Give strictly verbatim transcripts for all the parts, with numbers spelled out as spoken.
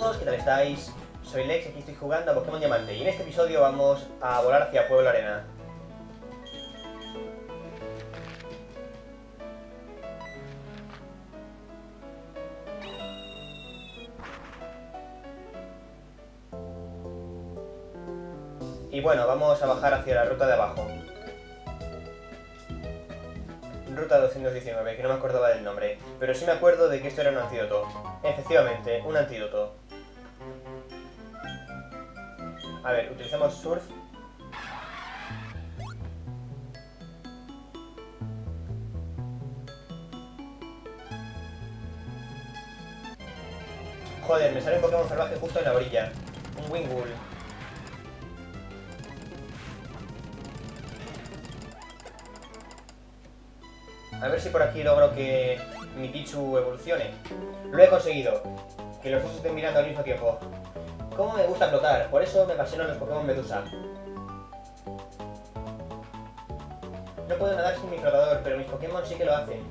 todos, ¿qué tal estáis? Soy Lex y aquí estoy jugando a Pokémon Diamante. Y en este episodio vamos a volar hacia Pueblo Arena. Y bueno, vamos a bajar hacia la ruta de abajo. Ruta doscientos diecinueve, que no me acordaba del nombre, pero sí me acuerdo de que esto era un antídoto. Efectivamente, un antídoto. A ver, utilizamos surf. Joder, me sale un Pokémon salvaje justo en la orilla. Un Wingull. A ver si por aquí logro que mi Pichu evolucione. Lo he conseguido. Que los dos estén mirando al mismo tiempo. Cómo me gusta flotar. Por eso me apasionan los Pokémon Medusa. No puedo nadar sin mi flotador, pero mis Pokémon sí que lo hacen.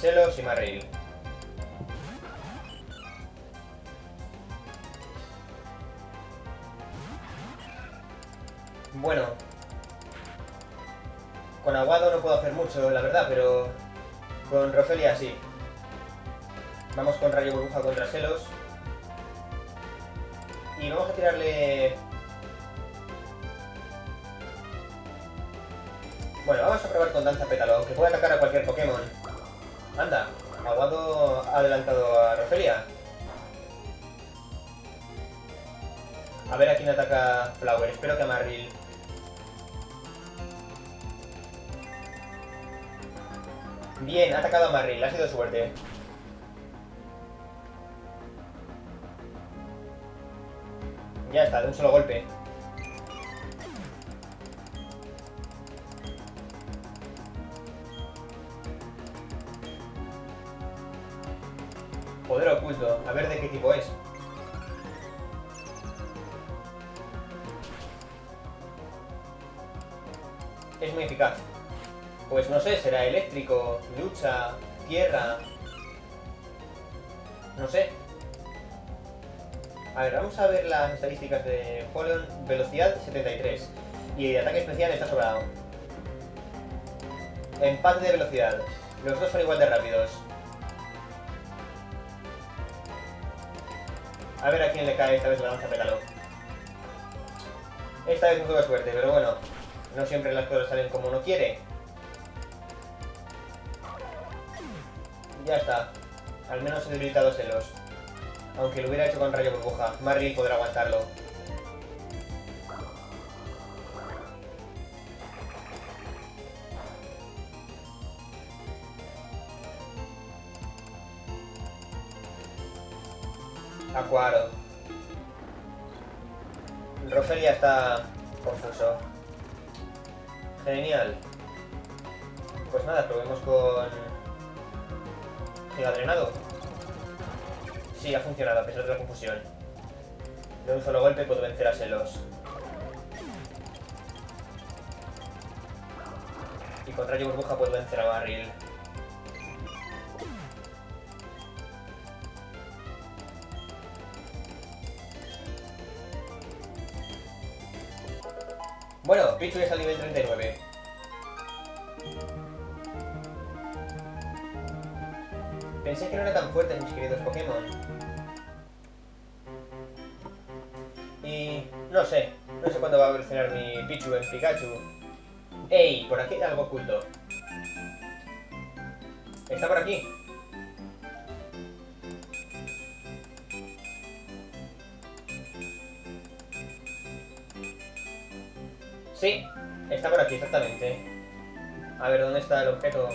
Celos y Marill. Bueno, con Aguado no puedo hacer mucho, la verdad, pero con Roselia sí. Vamos con Rayo Burbuja contra Celos. Y vamos a tirarle... Bueno, vamos a probar con Danza Pétalo, que puede atacar a cualquier Pokémon. Anda, Aguado ha adelantado a Roselia. A ver a quién ataca Flower, espero que a Barril. Bien, ha atacado a Barril, ha sido suerte. Ya está, de un solo golpe. Poder oculto, a ver de qué tipo es. Es muy eficaz. Pues no sé, será eléctrico, lucha, tierra... No sé. A ver, vamos a ver las estadísticas de Empoleon. Velocidad setenta y tres. Y el ataque especial está sobrado. Empate de velocidad. Los dos son igual de rápidos. A ver a quién le cae esta vez la lanza pétalo. Esta vez no tuve suerte, pero bueno. No siempre las cosas salen como uno quiere. Ya está. Al menos he debilitado Celos. Aunque lo hubiera hecho con Rayo Burbuja. Marill podrá aguantarlo. Acuaro. Roselia está confuso. Genial. Pues nada, probemos con... ¿Gigadrenado? Sí, ha funcionado a pesar de la confusión. De un solo golpe puedo vencer a Celos. Y con Rayo Burbuja puedo vencer a Barril. Bueno, Pichu ya está al nivel treinta y nueve. Pensé que no eran tan fuertes mis queridos Pokémon. Y... no sé. No sé cuándo va a evolucionar mi Pichu en Pikachu. ¡Ey! Por aquí hay algo oculto. Está por aquí. Sí, está por aquí, exactamente. A ver, ¿dónde está el objeto?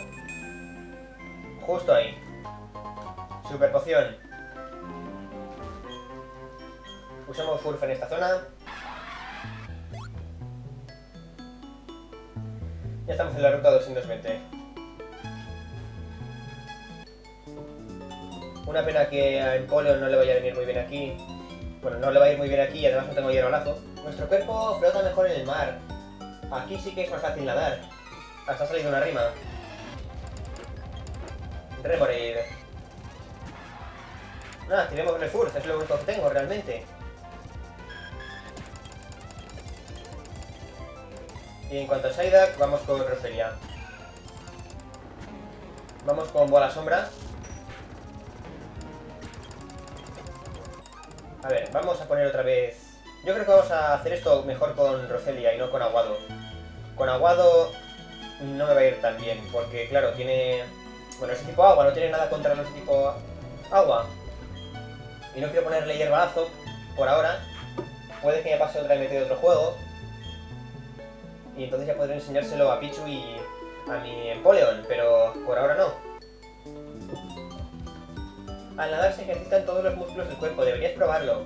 Justo ahí. Super poción. Usamos Furf en esta zona. Ya estamos en la ruta doscientos veinte. Una pena que a Empoleon no le vaya a venir muy bien aquí. Bueno, no le va a ir muy bien aquí y además no tengo hierro lazo. Nuestro cuerpo flota mejor en el mar. Aquí sí que es más fácil nadar. Hasta ha salido una rima. Remoraid. Nada, tiremos Refurge, es lo único que tengo realmente. Y en cuanto a Psyduck, vamos con Roselia. Vamos con Bola Sombra. A ver, vamos a poner otra vez... Yo creo que vamos a hacer esto mejor con Roselia y no con Aguado. Con Aguado no me va a ir tan bien, porque claro, tiene... Bueno, es tipo agua, no tiene nada contra los tipo agua. Y no quiero ponerle hierbalazo por ahora. Puede que me pase otra M T de otro juego. Y entonces ya podré enseñárselo a Pichu y a mi Empoleon, pero por ahora no. Al nadar se ejercitan todos los músculos del cuerpo, deberías probarlo.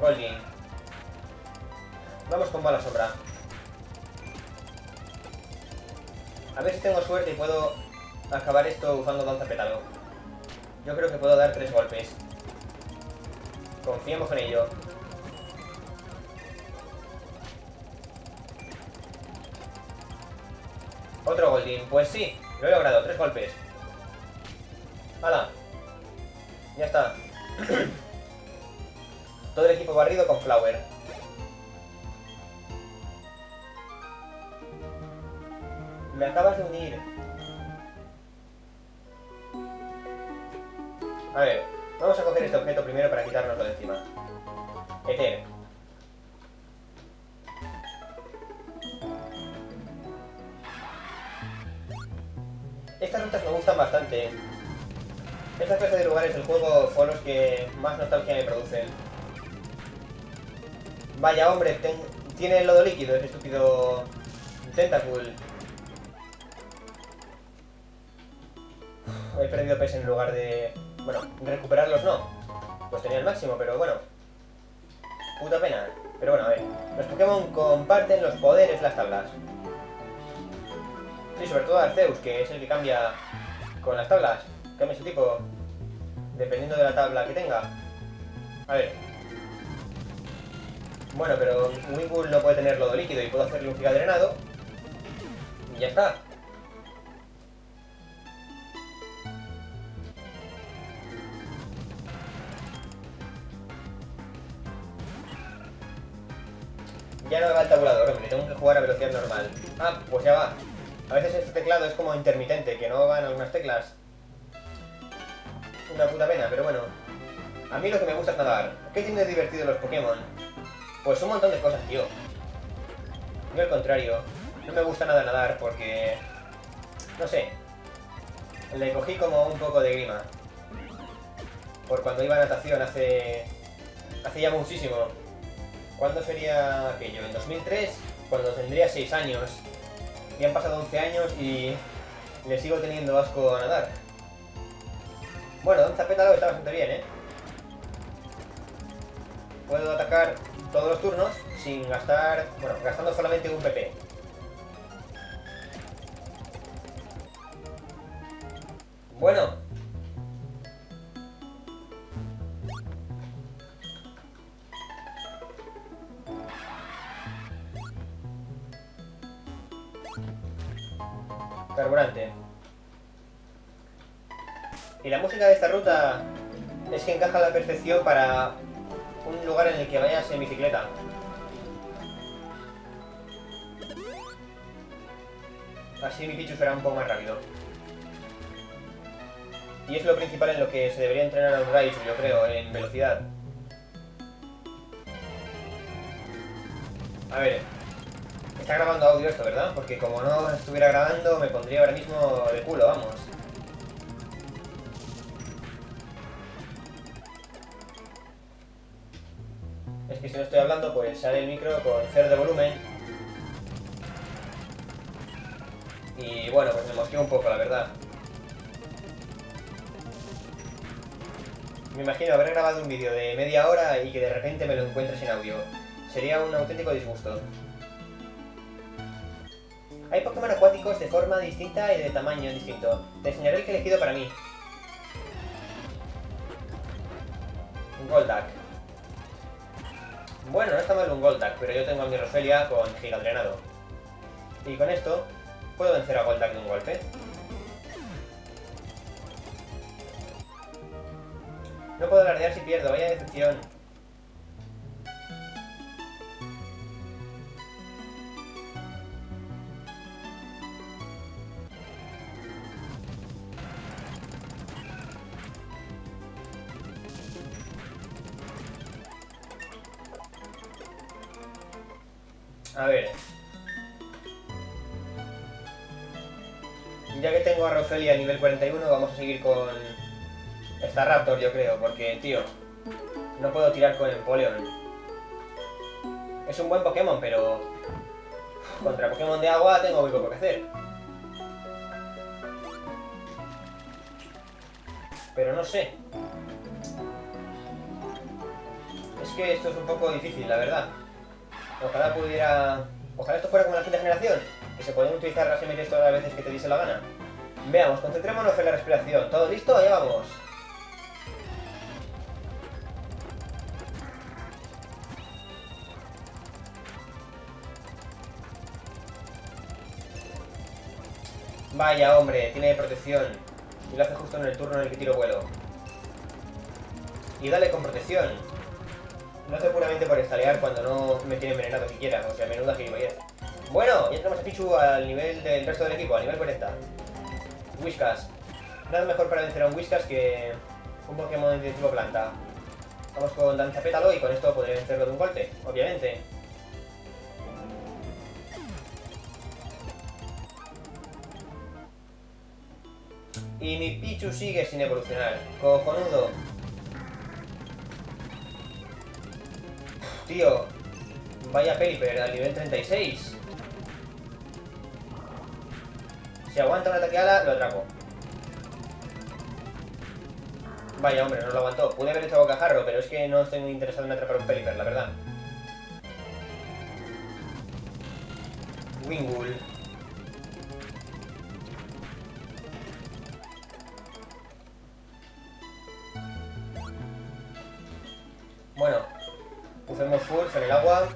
Golduck. Vamos con Mala Sombra. A ver si tengo suerte y puedo acabar esto usando Danza Pétalo. Yo creo que puedo dar tres golpes. Confiemos en ello. Otro Golduck. Pues sí, lo he logrado. Tres golpes. ¡Hala! Ya está. Todo el equipo barrido con Flower. Me acabas de unir. A ver, vamos a coger este objeto primero para quitárnoslo de encima. Eter. Estas rutas me gustan bastante. Esta clase de lugares del juego son los que más nostalgia me producen. Vaya hombre, ten... tiene el lodo líquido, ese estúpido Tentacool. He perdido P S en lugar de... Bueno, recuperarlos no. Pues tenía el máximo, pero bueno. Puta pena. Pero bueno, a ver. Los Pokémon comparten los poderes, las tablas. Sí, sobre todo Arceus, que es el que cambia con las tablas. Cambia su tipo, dependiendo de la tabla que tenga. A ver... Bueno, pero Wingull no puede tener lodo líquido y puedo hacerle un giga drenado. Y ya está. Ya no me va el tabulador, hombre, tengo que jugar a velocidad normal. Ah, pues ya va. A veces este teclado es como intermitente, que no van algunas teclas. Una puta pena, pero bueno. A mí lo que me gusta es nadar. ¿Qué tiene de divertido los Pokémon? Pues un montón de cosas, tío. Yo al contrario, no me gusta nada nadar porque... No sé. Le cogí como un poco de grima. Por cuando iba a natación hace... Hace ya muchísimo. ¿Cuándo sería aquello? En dos mil tres, cuando tendría seis años. Y han pasado once años y... Le sigo teniendo asco a nadar. Bueno, Danza Pétalo está bastante bien, ¿eh? Puedo atacar... todos los turnos sin gastar... Bueno, gastando solamente un P P. Bueno. Carburante. Y la música de esta ruta es que encaja a la perfección para... un lugar en el que vayas en bicicleta. Así mi Pichu será un poco más rápido. Y es lo principal en lo que se debería entrenar a un Raichu, yo creo, en velocidad. A ver, está grabando audio esto, ¿verdad? Porque como no estuviera grabando, me pondría ahora mismo de culo, vamos. Que si no estoy hablando, pues sale el micro con cero de volumen. Y bueno, pues me mosqueo un poco, la verdad. Me imagino haber grabado un vídeo de media hora y que de repente me lo encuentre sin audio. Sería un auténtico disgusto. Hay Pokémon acuáticos de forma distinta y de tamaño distinto. Te enseñaré el que he elegido para mí. Golduck. Bueno, no está mal un Golduck, pero yo tengo a mi Roselia con Gigadrenado. Y con esto puedo vencer a Golduck de un golpe. No puedo alardear si pierdo, vaya decepción. A ver. Ya que tengo a Roselia a nivel cuarenta y uno, vamos a seguir con esta Raptor, yo creo, porque, tío, no puedo tirar con Empoleon. Es un buen Pokémon, pero contra Pokémon de agua tengo muy poco que hacer. Pero no sé. Es que esto es un poco difícil, la verdad. Ojalá pudiera... Ojalá esto fuera como la quinta generación, que se pueden utilizar las M T todas las veces que te diese la gana. Veamos, concentrémonos en la respiración. ¿Todo listo? Allá vamos. Vaya, hombre, tiene protección. Y lo hace justo en el turno en el que tiro vuelo. Y dale con protección. Lo hace puramente por estalear cuando no me tiene envenenado siquiera. O sea, menuda gilipollez. Bueno, ya tenemos a Pichu al nivel del resto del equipo, al nivel cuarenta. Whiskas. Nada mejor para vencer a un Whiskas que un Pokémon de tipo planta. Vamos con Danza Pétalo y con esto podré vencerlo de un golpe, obviamente. Y mi Pichu sigue sin evolucionar. Cojonudo. Tío. Vaya Peliper al nivel treinta y seis. Si aguanta un ataque ala, lo atrapo. Vaya, hombre, no lo aguantó. Pude haber hecho bocajarro, pero es que no estoy muy interesado en atrapar un Peliper, la verdad. Wingull. Bueno, usemos Furs en el agua.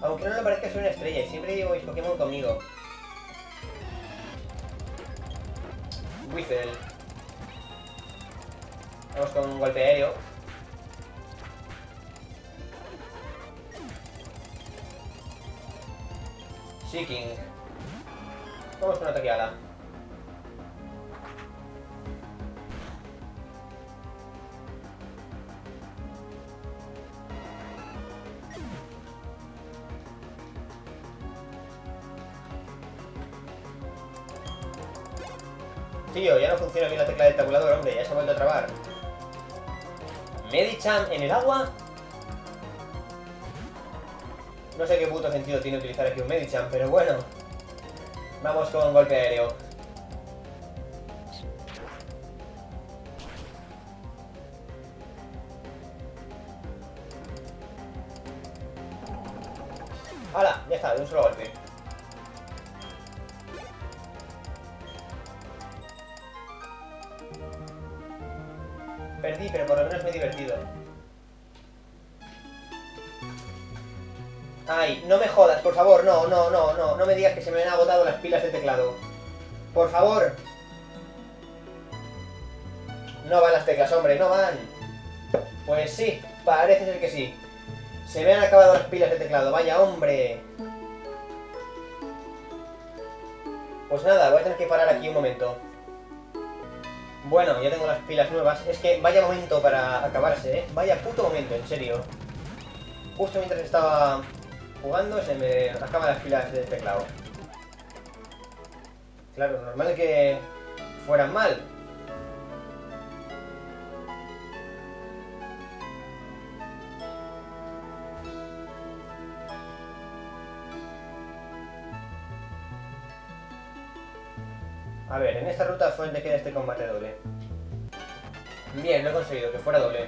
Aunque no me parezca, soy una estrella y siempre llevo mis Pokémon conmigo. Buizel. Vamos con un golpe aéreo. Shaking. Vamos con ataque ala. Tío, ya no funciona bien la tecla del tabulador, hombre, ya se ha vuelto a trabar. ¿Medicham en el agua? No sé qué puto sentido tiene utilizar aquí un Medicham, pero bueno. Vamos con golpe aéreo. ¡Hala! Ya está, de un solo golpe. Perdí, pero por lo menos me he divertido. Ay, no me jodas, por favor, no, no, no, no, no me digas que se me han agotado las pilas del teclado. Por favor. No van las teclas, hombre, no van. Pues sí, parece ser que sí. Se me han acabado las pilas del teclado, vaya hombre. Pues nada, voy a tener que parar aquí un momento. Bueno, ya tengo las pilas nuevas. Es que vaya momento para acabarse, ¿eh? Vaya puto momento, en serio. Justo mientras estaba jugando se me acaban las pilas del teclado. Claro, normal que fueran mal. A ver, en esta ruta fue donde queda este combate doble. Bien, lo he conseguido, que fuera doble.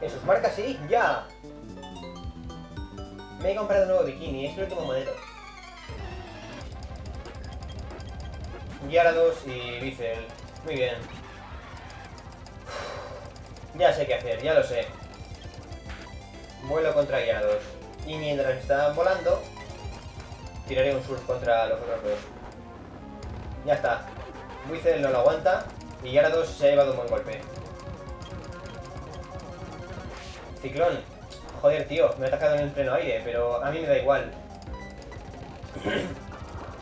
En sus marcas sí, ya. Me he comprado un nuevo bikini, es el último modelo. Gyarados y Buizel. Muy bien. Ya sé qué hacer, ya lo sé. Vuelo contra Gyarados. Y mientras están volando, tiraré un surf contra los otros dos. Ya está. Buizel no lo aguanta. Y Gyarados se ha llevado un buen golpe. Ciclón. Joder, tío. Me ha atacado en el pleno aire, pero a mí me da igual.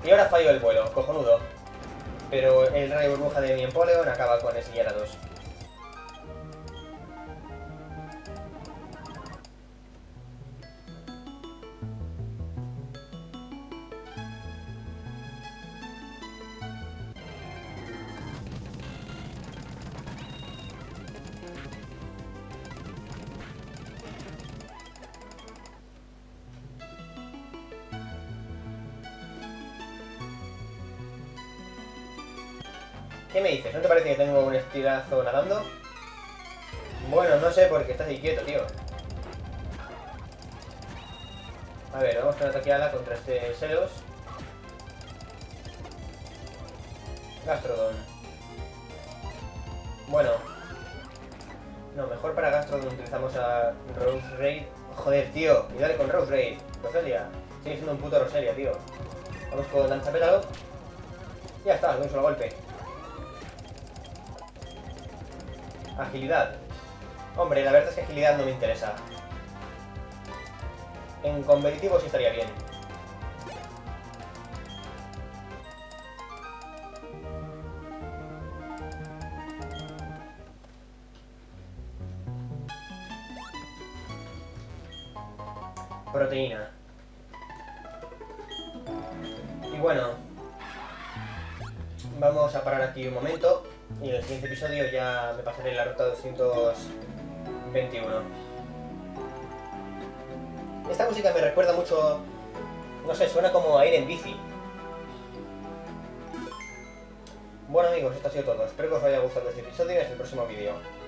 Y ahora fallo el vuelo. Cojonudo. Pero el rayo burbuja de mi Empoleon acaba con ese Gyarados. ¿Qué me dices? ¿No te parece que tengo un estirazo nadando? Bueno, no sé porque estás inquieto, tío. A ver, vamos con una taqueada contra este Celos. Gastrodon. Bueno. No, mejor para Gastrodon utilizamos a Roserade. Joder, tío. Y dale con Roserade. Roselia. Sigue siendo un puto Roselia, tío. Vamos con Danza Pétalo. Ya está, de un solo golpe. Agilidad. Hombre, la verdad es que agilidad no me interesa. En competitivo sí estaría bien. Proteína. Y bueno, vamos a parar aquí un momento. Y en el siguiente episodio ya me pasaré la ruta doscientos veintiuno. Esta música me recuerda mucho... No sé, suena como a ir en bici. Bueno amigos, esto ha sido todo. Espero que os haya gustado este episodio y hasta el próximo vídeo.